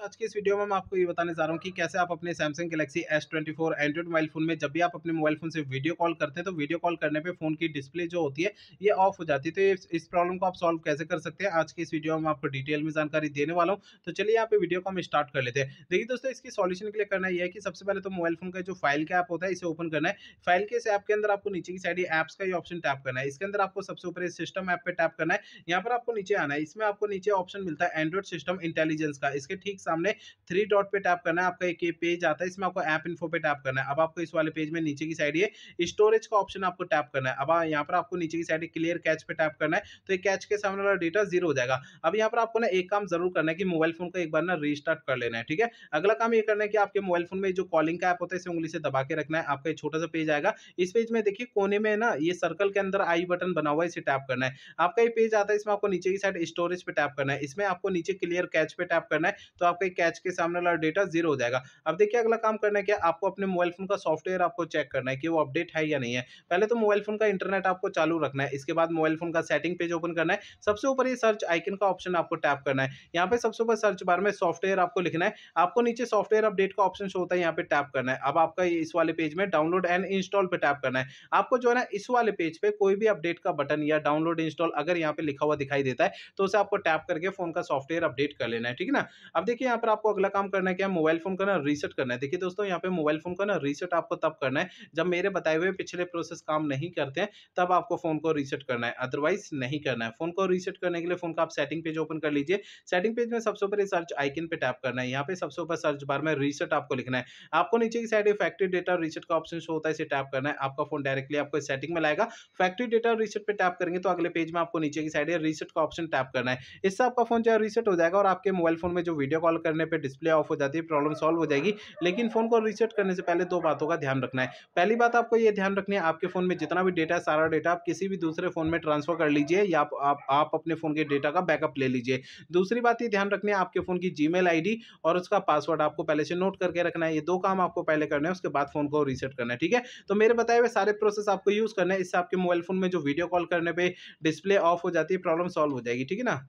दोस्तों आज की इस वीडियो में मैं आपको ये बताने जा रहा हूँ कि कैसे आप अपने Samsung Galaxy S24 Android mobile phone में जब भी आप अपने मोबाइल फ़ोन से वीडियो कॉल करते हैं तो वीडियो कॉल करने पे फ़ोन की डिस्प्ले जो होती है ये ऑफ हो जाती है। तो इस प्रॉब्लम को आप सॉल्व कैसे कर सकते हैं आज की इस वीडियो में आपको डिटेल में जानकारी देने वाला हूँ। तो चलिए यहाँ पे वीडियो को हम स्टार्ट कर लेते हैं। देखिए दोस्तों, इसकी सॉल्यूशन के लिए करना यह है कि सबसे पहले तो मोबाइल फ़ोन का जो फाइल का ऐप होता है इसे ओपन करना है। फाइल के ऐप के अंदर आपको नीचे की साइड ये ऐप्स का ये ऑप्शन टैप करना है। इसके अंदर आपको सबसे ऊपर सिस्टम ऐप पर टैप करना है। यहाँ पर आपको नीचे आना है। इसमें आपको नीचे ऑप्शन मिलता है एंड्रॉइड सिस्टम इंटेलिजेंस का। इसके ठीक सामने 3 डॉट पे टैप करना है। आपका एक पेज आता है, इसमें आपको ऐप इन्फो पे टैप करना है। अब आपको इस वाले पेज में नीचे की साइड ये स्टोरेज का ऑप्शन आपको टैप करना है। अब यहाँ पर आपको नीचे की साइड क्लियर कैच पे टैप करना है, तो ये कैच के सामने वाला डेटा जीरो हो जाएगा। अब यहाँ पर आपको ना एक काम जरूर करना है कि मोबाइल फोन को एक बार ना रीस्टार्ट कर लेना है, ठीक है। अगला काम ये करना है कि आपके मोबाइल फोन में जो कॉलिंग का ऐप होता है इसे उंगली से दबा के रखना है। आपका एक छोटा सा पेज आएगा। इस पेज में देखिए कोने में ना ये सर्कल के अंदर आई बटन बना हुआ है, इसे टैप करना है। आपका ये पेज आता है, इसमें आपको नीचे की साइड स्टोरेज पे टैप करना है। इसमें आपको नीचे क्लियर कैच पे टैप करना है, तो आपका कैच के सामने वाला डेटा जीरो हो जाएगा। अब देखिए अगला काम करना है कि आपको अपने मोबाइल फोन का सॉफ्टवेयर आपको चेक करना है कि वो अपडेट है या नहीं है। पहले तो मोबाइल फोन का इंटरनेट आपको चालू रखना है। इसके बाद मोबाइल फोन का सेटिंग पेज ओपन करना है। सबसे ऊपर ये सर्च आइकन का ऑप्शन आपको टैप करना है। यहाँ पे सबसे ऊपर सर्च बार में सॉफ्टवेयर आपको लिखना है। आपको नीचे सॉफ्टवेयर अपडेट का ऑप्शन शो होता है, यहाँ पे टैप करना है। अब आपका इस वाले पेज में डाउनलोड एंड इंस्टॉल पे टैप करना है। आपको जो है ना इस वाले पेज पे कोई भी अपडेट का बटन या डाउनलोड इंस्टॉल अगर यहाँ पे लिखा हुआ दिखाई देता है तो उसे आपको टैप करके फोन का सॉफ्टवेयर अपडेट कर लेना है, ठीक है ना। अब देखिए यहाँ पर आपको अगला काम करना है कि मोबाइल फोन का ना रीसेट करना है। देखिए दोस्तों, यहाँ पे मोबाइल फोन का ना रीसेट आपको तब करना है जब मेरे बताए हुए पिछले प्रोसेस काम नहीं करते हैं, तब आपको फोन को रीसेट करना है, अदरवाइज नहीं करना है। फोन को रीसेट करने के लिए फोन का आप सेटिंग पेज ओपन कर लीजिए। सेटिंग पेज में सबसे ऊपर सर्च आइकन पे टैप करना है। यहाँ पे सबसे ऊपर सर्च बार में रीसेट आपको लिखना है। आपको नीचे की साइड फैक्ट्री डेटा रीसेट का ऑप्शन शो होता है, इसे टैप करना है। आपका फोन डायरेक्टली आपको सेटिंग में लाएगा। फैक्ट्री डेटा रीसेट पे टैप करेंगे तो अगले पेज में आपको नीचे की साइड रीसेट का ऑप्शन टैप करना है। इससे आपका फोन जो है रीसेट हो जाएगा और आपके मोबाइल फोन में जो वीडियो कॉल करने पे डिस्प्ले ऑफ हो जाती है प्रॉब्लम सॉल्व हो जाएगी। लेकिन फोन को रीसेट करने से पहले दो बातों का ध्यान रखना है। पहली बात आपको ये ध्यान रखनी है, आपके फोन में जितना भी डेटा है सारा डेटा आप किसी भी दूसरे फोन में ट्रांसफर कर लीजिए या आप अपने फोन के डेटा का बैकअप ले लीजिए। दूसरी बात ये ध्यान रखनी है, आपके फोन की जीमेल आईडी और उसका पासवर्ड आपको पहले से नोट करके रखना है। ये दो काम आपको पहले करना है, उसके बाद फोन को रीसेट करना है, ठीक है। तो मेरे बताए हुए सारे प्रोसेस आपको यूज करना है। इससे आपके मोबाइल फोन में जो वीडियो कॉल करने पर डिस्प्ले ऑफ हो जाती है प्रॉब्लम सॉल्व हो जाएगी, ठीक है ना।